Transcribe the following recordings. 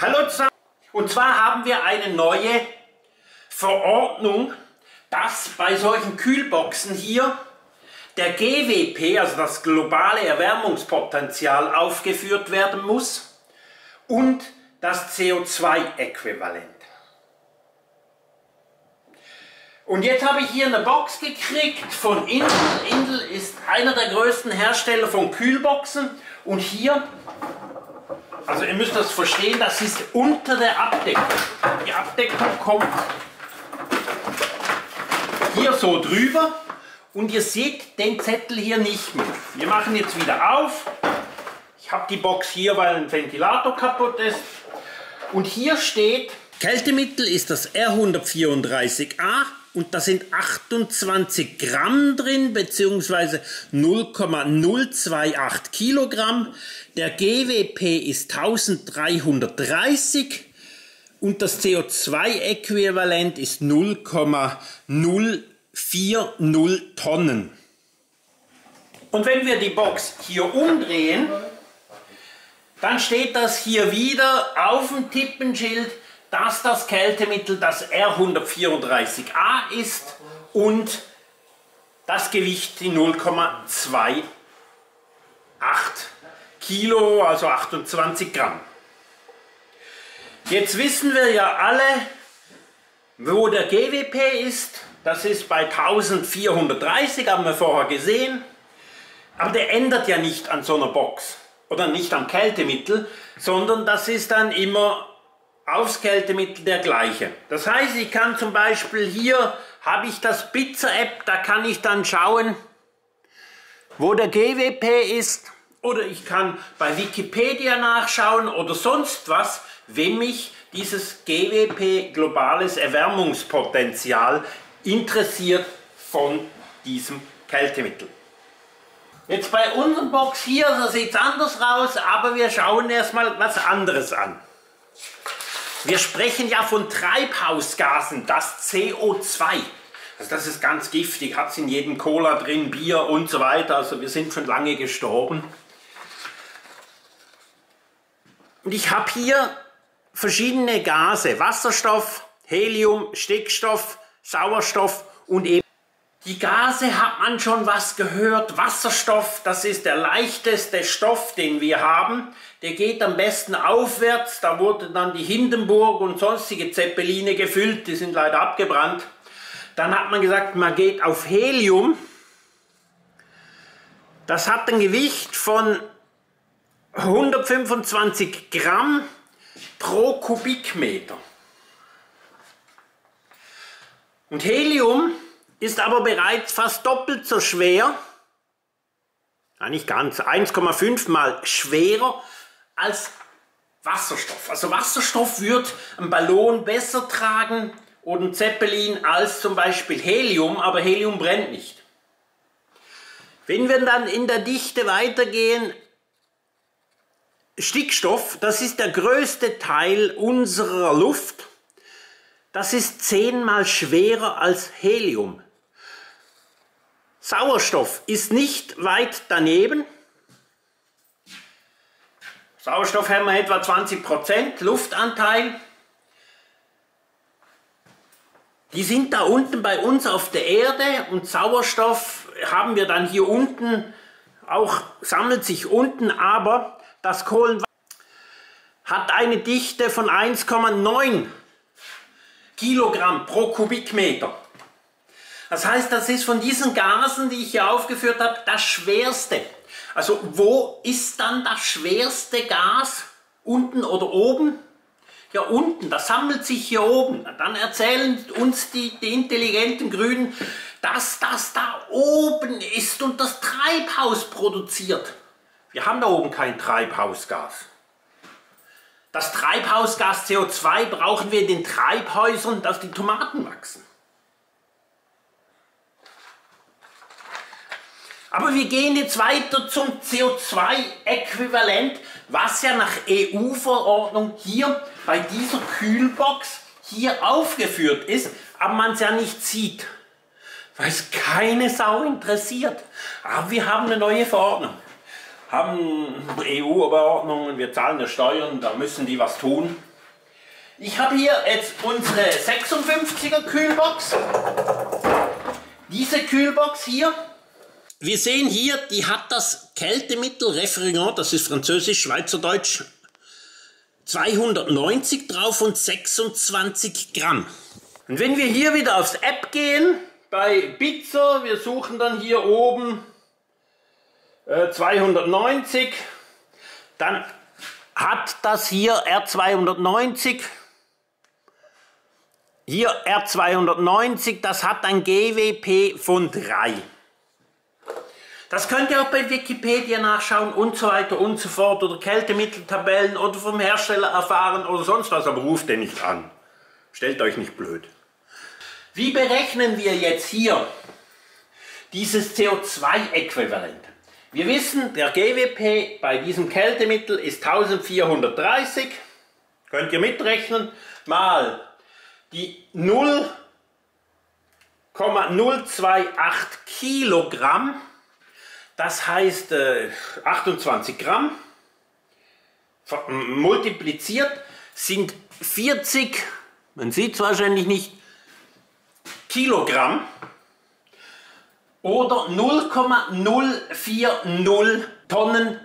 Hallo zusammen! Und zwar haben wir eine neue Verordnung, dass bei solchen Kühlboxen hier der GWP, also das globale Erwärmungspotenzial, aufgeführt werden muss und das CO2-Äquivalent. Und jetzt habe ich hier eine Box gekriegt von Indel. Indel ist einer der größten Hersteller von Kühlboxen. Und hier, also ihr müsst das verstehen, das ist unter der Abdeckung. Die Abdeckung kommt hier so drüber. Und ihr seht den Zettel hier nicht mehr. Wir machen jetzt wieder auf. Ich habe die Box hier, weil ein Ventilator kaputt ist. Und hier steht, Kältemittel ist das R134A. Und da sind 28 Gramm drin, beziehungsweise 0,028 Kilogramm. Der GWP ist 1330 und das CO2-Äquivalent ist 0,040 Tonnen. Und wenn wir die Box hier umdrehen, dann steht das hier wieder auf dem Tippenschild, dass das Kältemittel das R134A ist und das Gewicht die 0,28 Kilo, also 28 Gramm. Jetzt wissen wir ja alle, wo der GWP ist. Das ist bei 1430, haben wir vorher gesehen. Aber der ändert ja nicht an so einer Box oder nicht am Kältemittel, sondern das ist dann immer aufs Kältemittel der gleiche. Das heißt, ich kann zum Beispiel hier, habe ich das Bitzer App, da kann ich dann schauen, wo der GWP ist, oder ich kann bei Wikipedia nachschauen oder sonst was, wenn mich dieses GWP, globales Erwärmungspotenzial, interessiert von diesem Kältemittel. Jetzt bei unserem Box hier, da sieht es anders raus, aber wir schauen erstmal was anderes an. Wir sprechen ja von Treibhausgasen, das CO2. Also das ist ganz giftig, hat es in jedem Cola drin, Bier und so weiter. Also wir sind schon lange gestorben. Und ich habe hier verschiedene Gase, Wasserstoff, Helium, Stickstoff, Sauerstoff und eben. Die Gase hat man schon was gehört. Wasserstoff, das ist der leichteste Stoff, den wir haben. Der geht am besten aufwärts. Da wurden dann die Hindenburg und sonstige Zeppeline gefüllt. Die sind leider abgebrannt. Dann hat man gesagt, man geht auf Helium. Das hat ein Gewicht von 125 Gramm pro Kubikmeter. Und Helium ist aber bereits fast doppelt so schwer, nein, nicht ganz, 1,5 mal schwerer als Wasserstoff. Also Wasserstoff wird einen Ballon besser tragen oder einen Zeppelin als zum Beispiel Helium, aber Helium brennt nicht. Wenn wir dann in der Dichte weitergehen, Stickstoff, das ist der größte Teil unserer Luft, das ist 10-mal schwerer als Helium. Sauerstoff ist nicht weit daneben. Sauerstoff haben wir etwa 20% Luftanteil. Die sind da unten bei uns auf der Erde und Sauerstoff haben wir dann hier unten, auch sammelt sich unten, aber das Kohlenwasser hat eine Dichte von 1,9 Kilogramm pro Kubikmeter. Das heißt, das ist von diesen Gasen, die ich hier aufgeführt habe, das schwerste. Also wo ist dann das schwerste Gas? Unten oder oben? Ja, unten. Das sammelt sich hier oben. Dann erzählen uns die intelligenten Grünen, dass das da oben ist und das Treibhaus produziert. Wir haben da oben kein Treibhausgas. Das Treibhausgas CO2 brauchen wir in den Treibhäusern, dass die Tomaten wachsen. Aber wir gehen jetzt weiter zum CO2-Äquivalent, was ja nach EU-Verordnung hier bei dieser Kühlbox hier aufgeführt ist, aber man es ja nicht sieht, weil es keine Sau interessiert. Aber wir haben eine neue Verordnung, haben EU-Verordnungen, wir zahlen ja Steuern, da müssen die was tun. Ich habe hier jetzt unsere 56er Kühlbox. Diese Kühlbox hier. Wir sehen hier, die hat das Kältemittel Refrigerant, das ist französisch, schweizerdeutsch, 290 drauf und 26 Gramm. Und wenn wir hier wieder aufs App gehen, bei Bitzer, wir suchen dann hier oben 290, dann hat das hier R290, hier R290, das hat ein GWP von 3. Das könnt ihr auch bei Wikipedia nachschauen und so weiter und so fort oder Kältemitteltabellen oder vom Hersteller erfahren oder sonst was, aber ruft den nicht an. Stellt euch nicht blöd. Wie berechnen wir jetzt hier dieses CO2-Äquivalent? Wir wissen, der GWP bei diesem Kältemittel ist 1430, könnt ihr mitrechnen, mal die 0,028 Kilogramm, das heißt 28 Gramm, multipliziert sind 40, man sieht es wahrscheinlich nicht, Kilogramm. Oder 0,040 Tonnen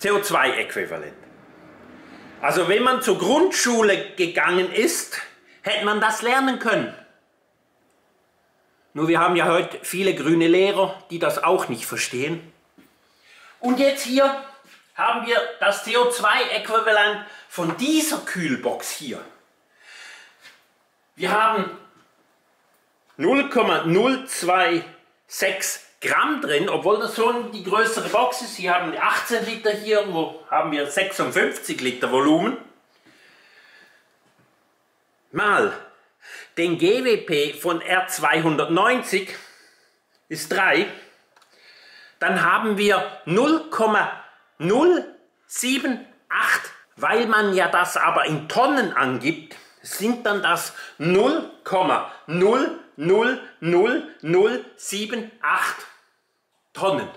CO2-Äquivalent. Also wenn man zur Grundschule gegangen ist, hätte man das lernen können. Nur wir haben ja heute viele grüne Lehrer, die das auch nicht verstehen. Und jetzt hier haben wir das CO2-Äquivalent von dieser Kühlbox hier. Wir haben 0,026 Gramm drin, obwohl das schon die größere Box ist. Hier haben wir 18 Liter, hier wo haben wir 56 Liter Volumen. Mal den GWP von R290 ist 3. Dann haben wir 0,078, weil man ja das aber in Tonnen angibt, sind dann das 0,00078 Tonnen.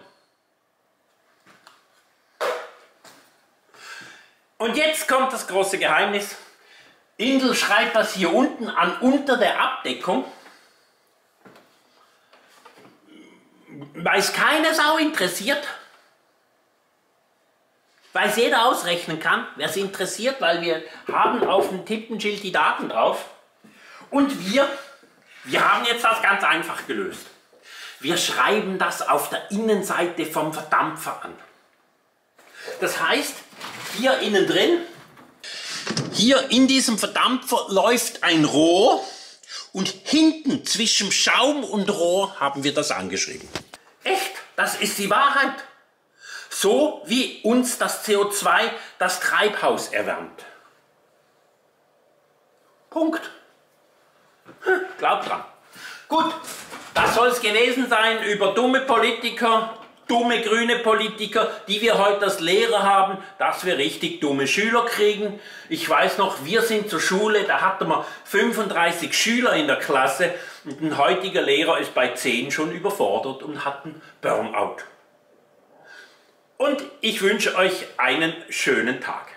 Und jetzt kommt das große Geheimnis. Indel schreibt das hier unten an, unter der Abdeckung. Weiß keine Sau interessiert. Weil es jeder ausrechnen kann, wer es interessiert, weil wir haben auf dem Tippenschild die Daten drauf. Und wir haben jetzt das ganz einfach gelöst. Wir schreiben das auf der Innenseite vom Verdampfer an. Das heißt, hier innen drin, hier in diesem Verdampfer läuft ein Rohr und hinten zwischen Schaum und Rohr haben wir das angeschrieben. Echt, das ist die Wahrheit. So wie uns das CO2 das Treibhaus erwärmt. Punkt. Glaubt dran. Gut, das soll es gewesen sein über dumme Politiker, dumme grüne Politiker, die wir heute als Lehrer haben, dass wir richtig dumme Schüler kriegen. Ich weiß noch, wir sind zur Schule, da hatten wir 35 Schüler in der Klasse und ein heutiger Lehrer ist bei 10 schon überfordert und hat einen Burnout. Und ich wünsche euch einen schönen Tag.